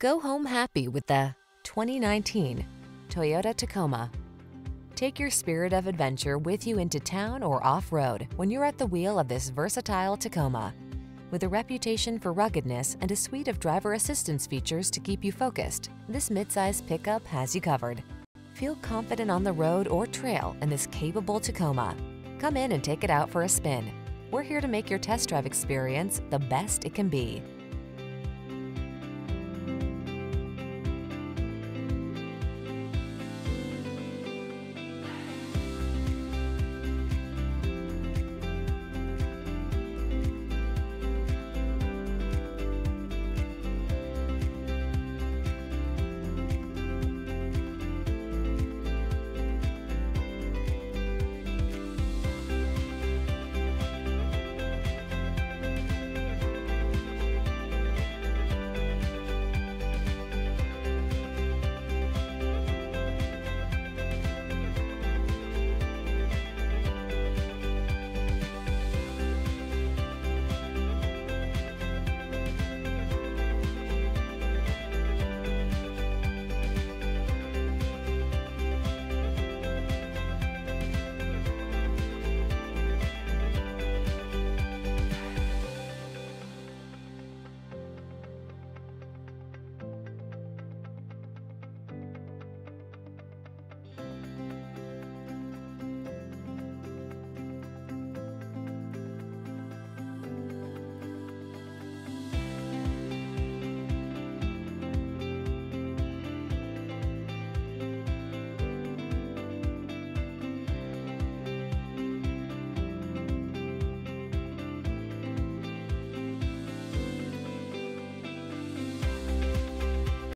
Go home happy with the 2019 Toyota Tacoma. Take your spirit of adventure with you into town or off-road when you're at the wheel of this versatile Tacoma. With a reputation for ruggedness and a suite of driver assistance features to keep you focused, this midsize pickup has you covered. Feel confident on the road or trail in this capable Tacoma. Come in and take it out for a spin. We're here to make your test drive experience the best it can be.